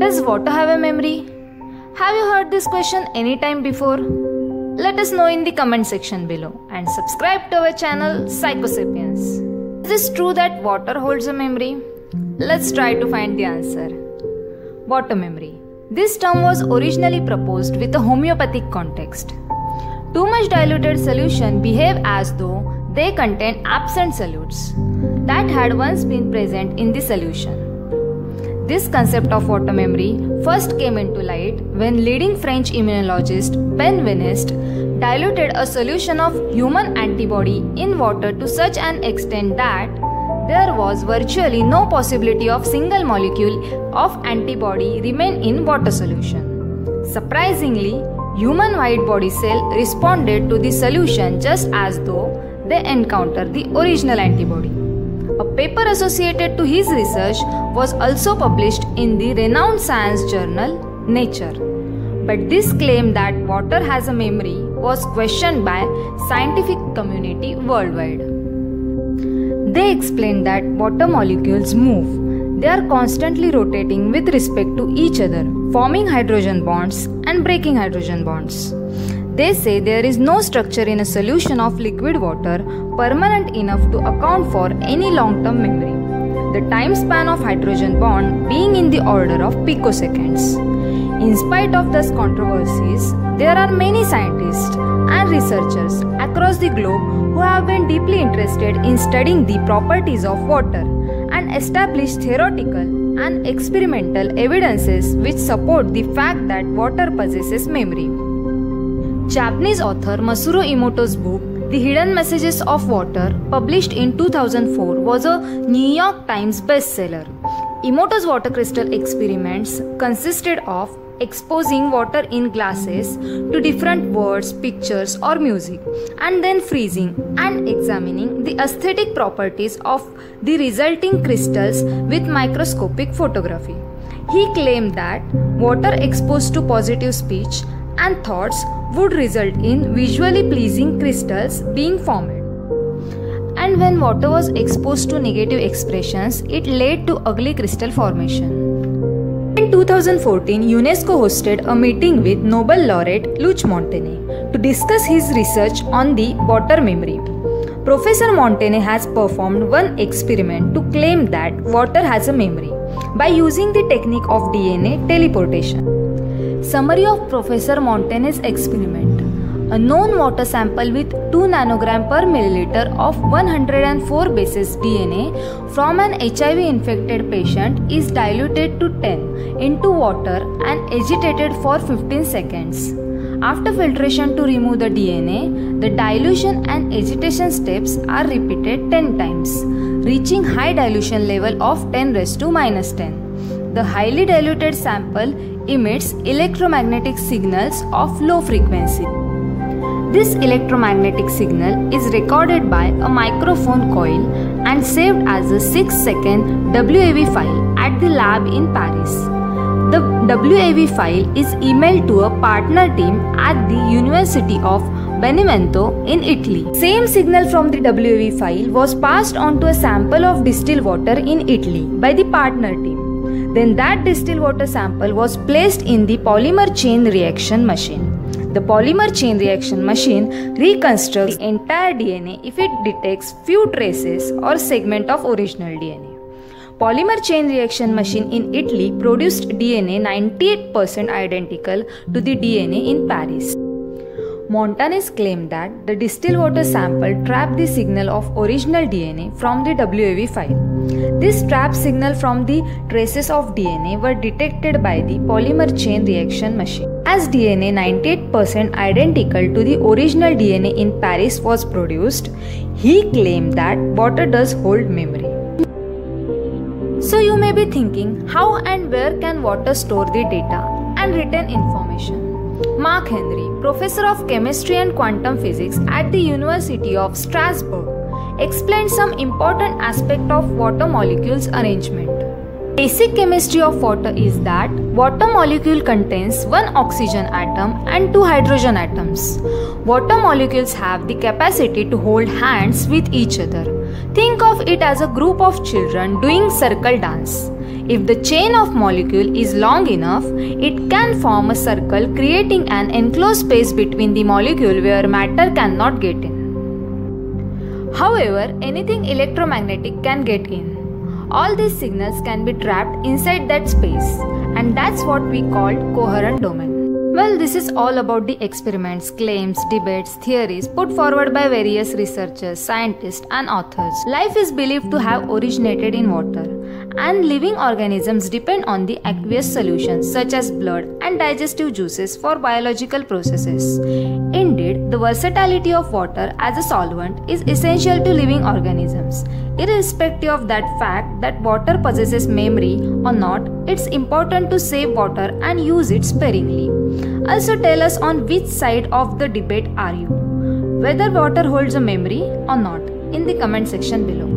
Does water have a memory? Have you heard this question anytime before? Let us know in the comment section below and subscribe to our channel Sci-co Sapiens. Is this true that water holds a memory? Let's try to find the answer. Water memory. This term was originally proposed with a homeopathic context. Too much diluted solution behave as though they contain absent solutes that had once been present in the solution. This concept of water memory first came into light when leading French immunologist Benveniste diluted a solution of human antibody in water to such an extent that there was virtually no possibility of single molecule of antibody remain in water solution. Surprisingly, human white body cell responded to the solution just as though they encountered the original antibody. A paper associated to his research was also published in the renowned science journal Nature. But this claim that water has a memory was questioned by scientific community worldwide. They explained that water molecules move. They are constantly rotating with respect to each other, forming hydrogen bonds and breaking hydrogen bonds. They say there is no structure in a solution of liquid water permanent enough to account for any long-term memory, the time span of hydrogen bond being in the order of picoseconds. In spite of these controversies, there are many scientists and researchers across the globe who have been deeply interested in studying the properties of water and established theoretical and experimental evidences which support the fact that water possesses memory. Japanese author Masuro Emoto's book, The Hidden Messages of Water, published in 2004, was a New York Times bestseller. Emoto's water crystal experiments consisted of exposing water in glasses to different words, pictures, or music, and then freezing and examining the aesthetic properties of the resulting crystals with microscopic photography. He claimed that water exposed to positive speech and thoughts would result in visually pleasing crystals being formed. And when water was exposed to negative expressions, it led to ugly crystal formation. In 2014, UNESCO hosted a meeting with Nobel laureate Luc Montagnier to discuss his research on the water memory. Professor Montagnier has performed one experiment to claim that water has a memory by using the technique of DNA teleportation. Summary of Professor Montanez's experiment. A known water sample with 2 nanogram per milliliter of 104 bases DNA from an HIV-infected patient is diluted to 10 into water and agitated for 15 seconds. After filtration to remove the DNA, the dilution and agitation steps are repeated 10 times, reaching high dilution level of 10⁻¹⁰. The highly diluted sample emits electromagnetic signals of low frequency. This electromagnetic signal is recorded by a microphone coil and saved as a 6-second WAV file at the lab in Paris. The WAV file is emailed to a partner team at the University of Benevento in Italy. Same signal from the WAV file was passed on to a sample of distilled water in Italy by the partner team. Then that distilled water sample was placed in the polymer chain reaction machine. The polymer chain reaction machine reconstructs the entire DNA if it detects few traces or segment of original DNA. Polymer chain reaction machine in Italy produced DNA 98% identical to the DNA in Paris. Montanez claimed that the distilled water sample trapped the signal of original DNA from the WAV file. This trap signal from the traces of DNA were detected by the polymer chain reaction machine. As DNA 98% identical to the original DNA in Paris was produced, he claimed that water does hold memory. So you may be thinking, how and where can water store the data and written information? Mark Hendry, professor of chemistry and quantum physics at the University of Strasbourg, explained some important aspect of water molecules arrangement. Basic chemistry of water is that water molecule contains one oxygen atom and two hydrogen atoms. Water molecules have the capacity to hold hands with each other. Think of it as a group of children doing circle dance. If the chain of molecule is long enough, it can form a circle, creating an enclosed space between the molecule where matter cannot get in. However, anything electromagnetic can get in. All these signals can be trapped inside that space, and that's what we call coherent domain. Well, this is all about the experiments, claims, debates, theories put forward by various researchers, scientists and authors. Life is believed to have originated in water, and living organisms depend on the aqueous solutions such as blood and digestive juices for biological processes. Indeed, the versatility of water as a solvent is essential to living organisms. Irrespective of that fact that water possesses memory or not, it's important to save water and use it sparingly. Also, tell us on which side of the debate are you, whether water holds a memory or not, in the comment section below.